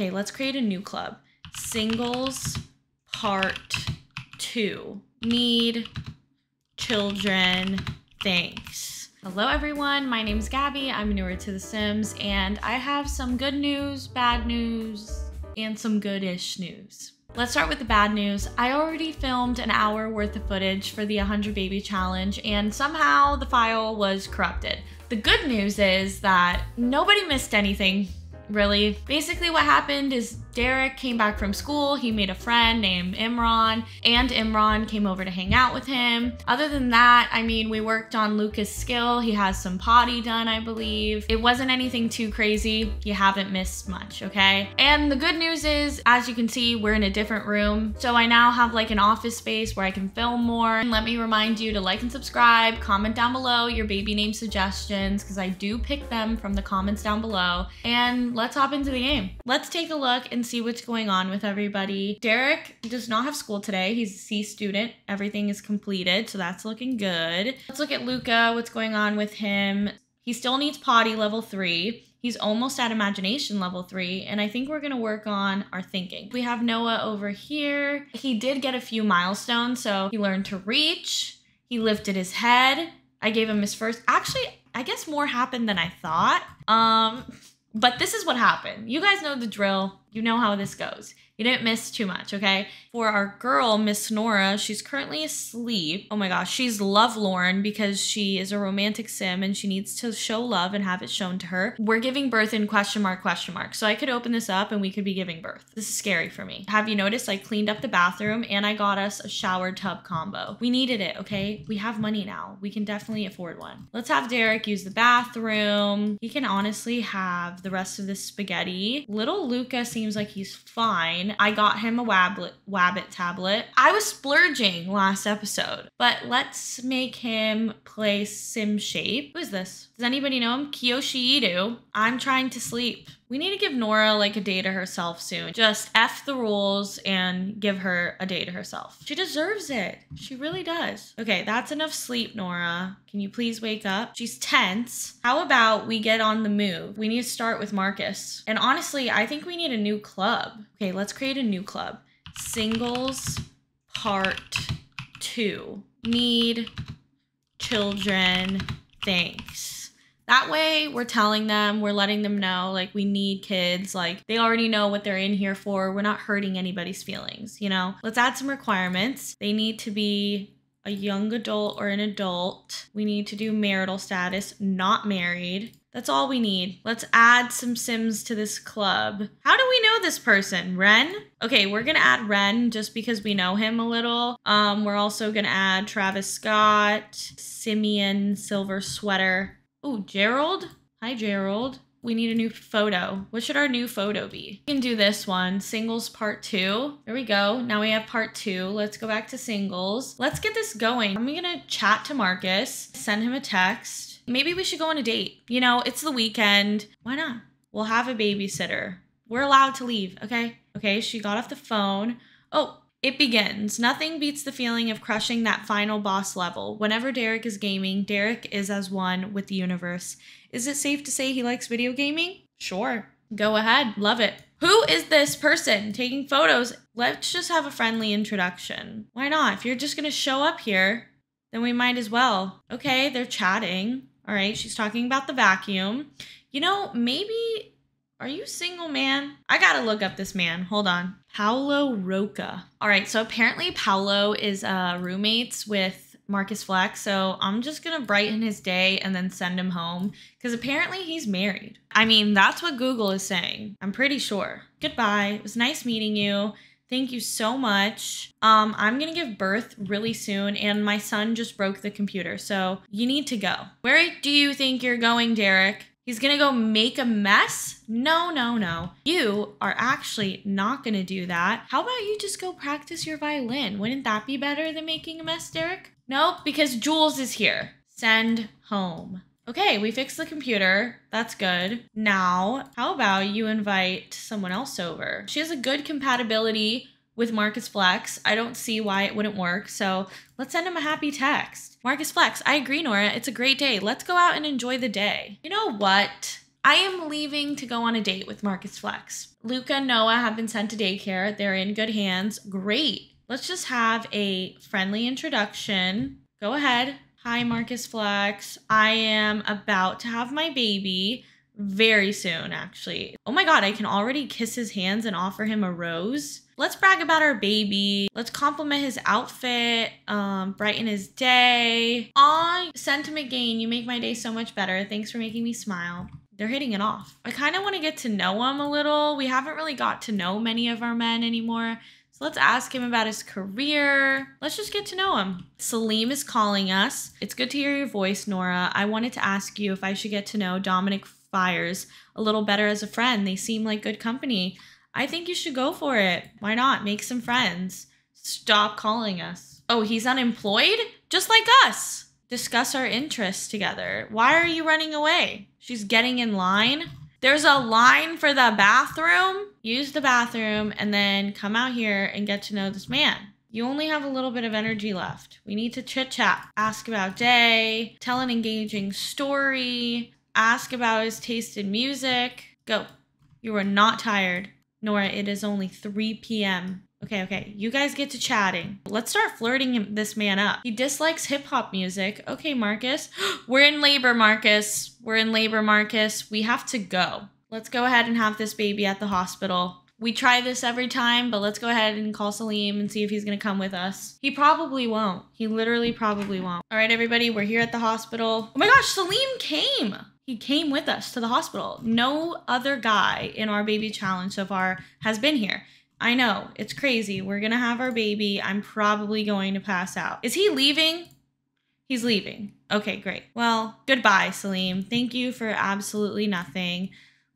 Okay, let's create a new club. Singles part 2. Need children. Thanks. Hello everyone, my name's Gabby. I'm newer to The Sims and I have some good news, bad news, and some good-ish news. Let's start with the bad news. I already filmed an hour worth of footage for the 100 baby challenge and somehow the file was corrupted. The good news is that nobody missed anything, really. Basically what happened is Derek came back from school, he made a friend named Imran, and Imran came over to hang out with him. Other than that, I mean, we worked on Lucas' skill, he has some potty done, I believe. It wasn't anything too crazy, you haven't missed much, okay? And the good news is, as you can see, we're in a different room, so I now have like an office space where I can film more. And let me remind you to like and subscribe, comment down below your baby name suggestions, because I do pick them from the comments down below, and let's hop into the game. Let's take a look and see what's going on with everybody. Derek does not have school today. He's a C student. Everything is completed, so that's looking good. Let's look at Luca, what's going on with him. He still needs potty level 3. He's almost at imagination level 3, and I think we're gonna work on our thinking. We have Noah over here. He did get a few milestones, so he learned to reach. He lifted his head. I gave him his first, actually, I guess more happened than I thought. But this is what happened. You guys know the drill. You know how this goes. You didn't miss too much, okay? For our girl, Miss Nora, she's currently asleep. Oh my gosh, she's lovelorn because she is a romantic sim and she needs to show love and have it shown to her. We're giving birth in question mark. So I could open this up and we could be giving birth. This is scary for me. Have you noticed I cleaned up the bathroom and I got us a shower tub combo? We needed it, okay? We have money now. We can definitely afford one. Let's have Derek use the bathroom. He can honestly have the rest of this spaghetti. Little Luca seems like he's fine. I got him a Wabbit tablet. I was splurging last episode, but let's make him play Sim Shape. Who is this? Does anybody know him? Kiyoshi Ido. I'm trying to sleep. We need to give Nora like a day to herself soon. Just F the rules and give her a day to herself. She deserves it. She really does. Okay, that's enough sleep, Nora. Can you please wake up? She's tense. How about we get on the move? We need to start with Marcus. And honestly, I think we need a new club. Okay, let's create a new club. Singles part 2. Need children. Thanks. That way we're telling them, we're letting them know like we need kids, like they already know what they're in here for. We're not hurting anybody's feelings, you know? Let's add some requirements. They need to be a young adult or an adult. We need to do marital status, not married. That's all we need. Let's add some Sims to this club. How do we know this person? Ren? Okay, we're gonna add Ren just because we know him a little. We're also gonna add Travis Scott, Simeon, Silver Sweater. Oh, Gerald? Hi, Gerald. We need a new photo. What should our new photo be? We can do this one, singles part 2. There we go. Now we have part 2. Let's go back to singles. Let's get this going. I'm gonna chat to Marcus, send him a text. Maybe we should go on a date. You know, it's the weekend. Why not? We'll have a babysitter. We're allowed to leave, okay? Okay, she got off the phone. Oh. It begins. Nothing beats the feeling of crushing that final boss level. Whenever Derek is gaming, Derek is as one with the universe. Is it safe to say he likes video gaming? Sure. Go ahead. Love it. Who is this person taking photos? Let's just have a friendly introduction. Why not? If you're just going to show up here, then we might as well. Okay, they're chatting. All right, she's talking about the vacuum. You know, maybe... Are you single, man? I gotta look up this man. Hold on. Paolo Roca. All right, so apparently Paolo is roommates with Marcus Flex, so I'm just gonna brighten his day and then send him home, because apparently he's married. I mean, that's what Google is saying. I'm pretty sure. Goodbye. It was nice meeting you. Thank you so much. I'm gonna give birth really soon, and my son just broke the computer, so you need to go. Where do you think you're going, Derek? He's gonna go make a mess? No, no, no. You are actually not gonna do that. How about you just go practice your violin? Wouldn't that be better than making a mess, Derek? Nope, because Jules is here. Send home. Okay, we fixed the computer. That's good. Now, how about you invite someone else over? She has a good compatibility with Marcus Flex. I don't see why it wouldn't work, so let's send him a happy text. Marcus Flex, I agree, Nora. It's a great day. Let's go out and enjoy the day. You know what? I am leaving to go on a date with Marcus Flex. Luca and Noah have been sent to daycare. They're in good hands. Great. Let's just have a friendly introduction. Go ahead. Hi, Marcus Flex. I am about to have my baby very soon, actually. Oh my God, I can already kiss his hands and offer him a rose. Let's brag about our baby. Let's compliment his outfit, brighten his day. Aw, sentiment gain, you make my day so much better. Thanks for making me smile. They're hitting it off. I kind of want to get to know him a little. We haven't really got to know many of our men anymore. So let's ask him about his career. Let's just get to know him. Salim is calling us. It's good to hear your voice, Nora. I wanted to ask you if I should get to know Dominic Fires a little better as a friend. They seem like good company. I think you should go for it. Why not? Make some friends. Stop calling us. Oh, he's unemployed? Just like us. Discuss our interests together. Why are you running away? She's getting in line. There's a line for the bathroom. Use the bathroom and then come out here and get to know this man. You only have a little bit of energy left. We need to chit chat. Ask about day. Tell an engaging story. Ask about his taste in music. Go. You are not tired. Nora, it is only 3 p.m. Okay. You guys get to chatting. Let's start flirting this man up. He dislikes hip-hop music. Okay, Marcus. We're in labor, Marcus. We have to go. Let's go ahead and have this baby at the hospital. We try this every time, but let's go ahead and call Salim and see if he's going to come with us. He probably won't. He literally probably won't. All right, everybody. We're here at the hospital. Oh my gosh, Salim came. He came with us to the hospital. No other guy in our baby challenge so far has been here. I know, it's crazy. We're gonna have our baby. I'm probably going to pass out. Is he leaving? He's leaving. Okay, great. Well, goodbye, Salim. Thank you for absolutely nothing.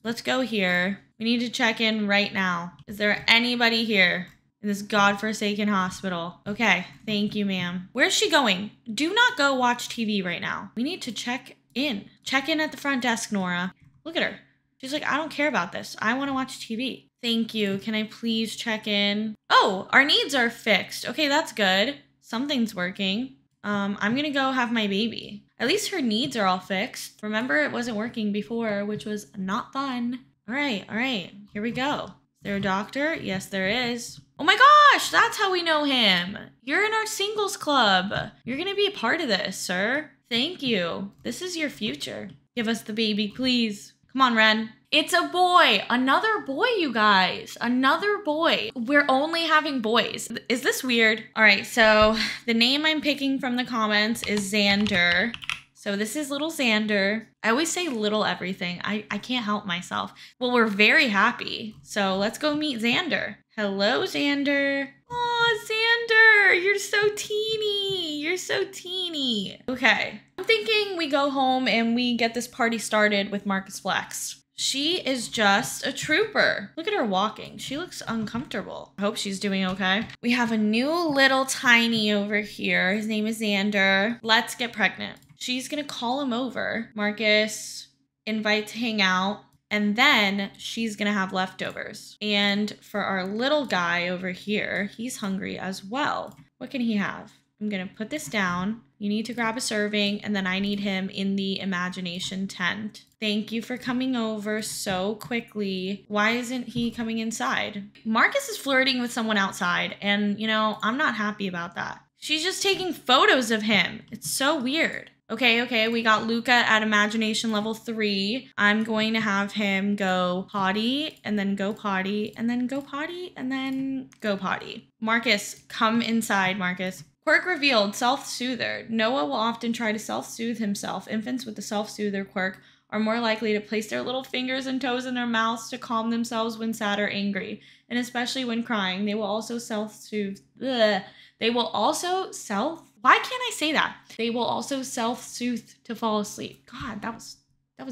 Let's go here. We need to check in right now. Is there anybody here in this godforsaken hospital? Okay, thank you, ma'am. Where's she going? Do not go watch TV right now. We need to check in. Check in at the front desk, Nora. Look at her. She's like, I don't care about this. I want to watch TV. Thank you. Can I please check in? Oh, our needs are fixed. Okay, that's good. Something's working. I'm going to go have my baby. At least her needs are all fixed. Remember, it wasn't working before, which was not fun. All right. Here we go. Is there a doctor? Yes, there is. Oh my gosh, that's how we know him. You're in our singles club. You're going to be a part of this, sir. Thank you. This is your future. Give us the baby, please. Come on, Ren. It's a boy. Another boy, you guys. Another boy. We're only having boys. Is this weird? All right, so the name I'm picking from the comments is Xander. So this is little Xander. I always say little everything. I can't help myself. Well, we're very happy. So let's go meet Xander. Hello, Xander. Oh, Xander, you're so teeny. Okay. I'm thinking we go home and we get this party started with Marcus Flex. She is just a trooper. Look at her walking. She looks uncomfortable. I hope she's doing okay. We have a new little tiny over here. His name is Xander. Let's get pregnant. She's gonna call him over. Marcus invites to hang out. And then she's gonna have leftovers. And for our little guy over here, he's hungry as well. What can he have? I'm gonna put this down. You need to grab a serving, and then I need him in the imagination tent. Thank you for coming over so quickly. Why isn't he coming inside? Marcus is flirting with someone outside, and you know, I'm not happy about that. She's just taking photos of him. It's so weird. Okay, we got Luca at imagination level 3. I'm going to have him go potty, and then go potty, and then go potty, and then go potty. Marcus, come inside, Marcus. Quirk revealed, self-soother. Noah will often try to self-soothe himself. Infants with the self-soother quirk are more likely to place their little fingers and toes in their mouths to calm themselves when sad or angry, and especially when crying. They will also self-soothe. They will also self-soothe to fall asleep. God, that was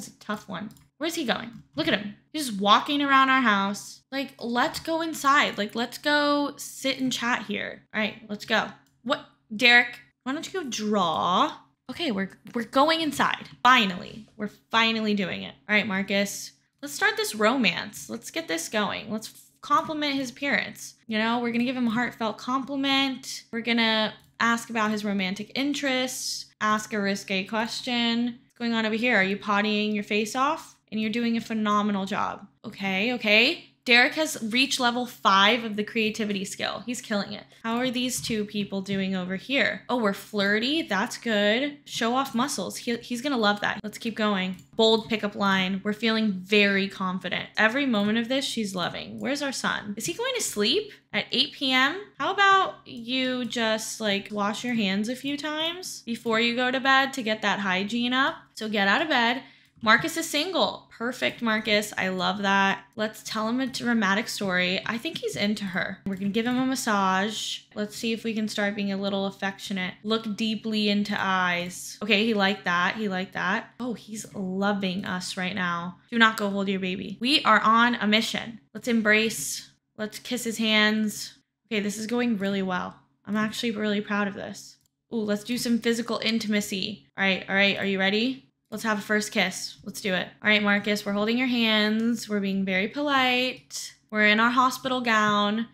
a tough one. Where's he going? Look at him. He's just walking around our house. Like, let's go inside. Like, let's go sit and chat here. All right, let's go. What? Derek, why don't you go draw? Okay, we're going inside. Finally. We're finally doing it. All right, Marcus. Let's start this romance. Let's get this going. Let's compliment his appearance. You know, we're going to give him a heartfelt compliment. We're going to ask about his romantic interests, ask a risque question. What's going on over here? Are you pottying your face off? and you're doing a phenomenal job. Okay, okay. Derek has reached level 5 of the creativity skill. He's killing it. How are these two people doing over here? Oh, we're flirty. That's good. Show off muscles. He's going to love that. Let's keep going. Bold pickup line. We're feeling very confident. Every moment of this, she's loving. Where's our son? Is he going to sleep at 8 p.m.? How about you just like wash your hands a few times before you go to bed to get that hygiene up? So get out of bed. Marcus is single. Perfect, Marcus. I love that. Let's tell him a dramatic story. I think he's into her. We're going to give him a massage. Let's see if we can start being a little affectionate. Look deeply into eyes. Okay, he liked that. He liked that. Oh, he's loving us right now. Do not go hold your baby. We are on a mission. Let's embrace. Let's kiss his hands. Okay, this is going really well. I'm actually really proud of this. Ooh, let's do some physical intimacy. All right, all right. Are you ready? Let's have a first kiss. Let's do it. All right, Marcus, we're holding your hands. We're being very polite. We're in our hospital gown.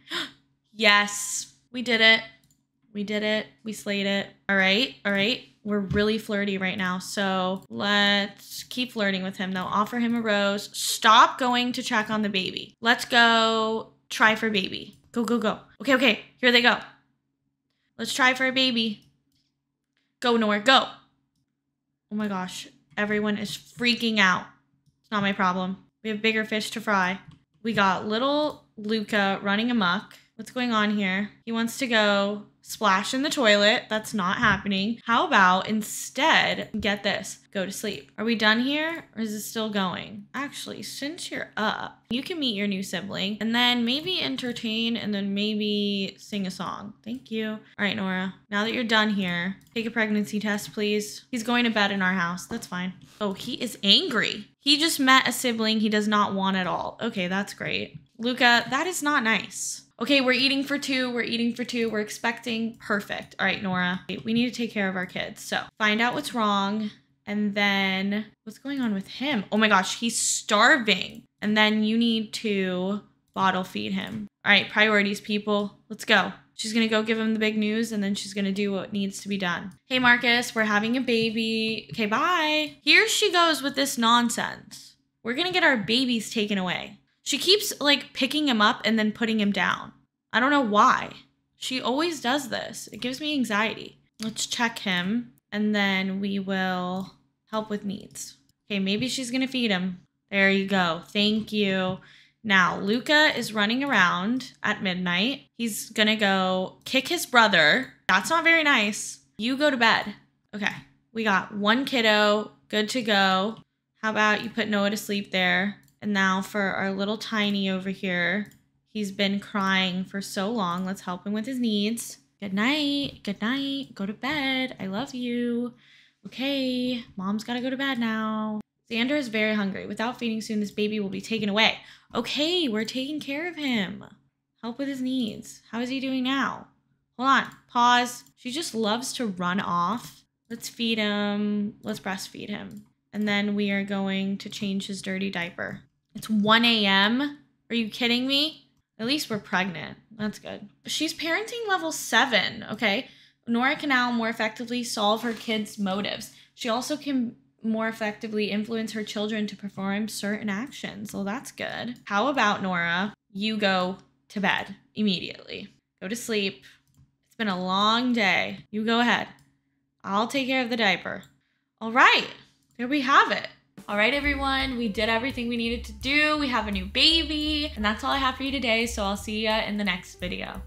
Yes, we did it. We did it. We slayed it. All right, all right. We're really flirty right now, so let's keep flirting with him, though. Offer him a rose. Stop going to check on the baby. Let's go try for baby. Go, go, go. Okay, okay, here they go. Let's try for a baby. Go, Nora, go. Oh my gosh. Everyone is freaking out. It's not my problem. We have bigger fish to fry. We got little Luca running amok. What's going on here? He wants to go splash in the toilet. That's not happening. How about instead, get this, go to sleep. Are we done here or is it still going? Actually, since you're up, you can meet your new sibling and then maybe entertain and then maybe sing a song. Thank you. All right, Nora, now that you're done here, take a pregnancy test, please. He's going to bed in our house. That's fine. Oh, he is angry. He just met a sibling he does not want at all. Okay, that's great. Luca, that is not nice. Okay, we're eating for two. We're eating for two. We're expecting. Perfect. All right, Nora. We need to take care of our kids. So find out what's wrong. And then what's going on with him? Oh my gosh, he's starving. And then you need to bottle feed him. All right, priorities, people. Let's go. She's going to go give him the big news and then she's going to do what needs to be done. Hey, Marcus, we're having a baby. Okay, bye. Here she goes with this nonsense. We're going to get our babies taken away. She keeps like picking him up and then putting him down. I don't know why. She always does this. It gives me anxiety. Let's check him and then we will help with needs. Okay, maybe she's gonna feed him. There you go. Thank you. Now, Luca is running around at midnight. He's gonna go kick his brother. That's not very nice. You go to bed. Okay, we got one kiddo. Good to go. How about you put Noah to sleep there? And now for our little tiny over here, he's been crying for so long. Let's help him with his needs. Good night. Good night. Go to bed. I love you. Okay. Mom's got to go to bed now. Xander is very hungry. Without feeding soon, this baby will be taken away. Okay. We're taking care of him. Help with his needs. How is he doing now? Hold on. Pause. She just loves to run off. Let's feed him. Let's breastfeed him. And then we are going to change his dirty diaper. It's 1 a.m. Are you kidding me? At least we're pregnant. That's good. She's parenting level 7, okay? Nora can now more effectively solve her kids' motives. She also can more effectively influence her children to perform certain actions. So that's good. How about, Nora, you go to bed immediately. Go to sleep. It's been a long day. You go ahead. I'll take care of the diaper. All right. There we have it. All right, everyone, we did everything we needed to do. We have a new baby, and that's all I have for you today, so I'll see you in the next video.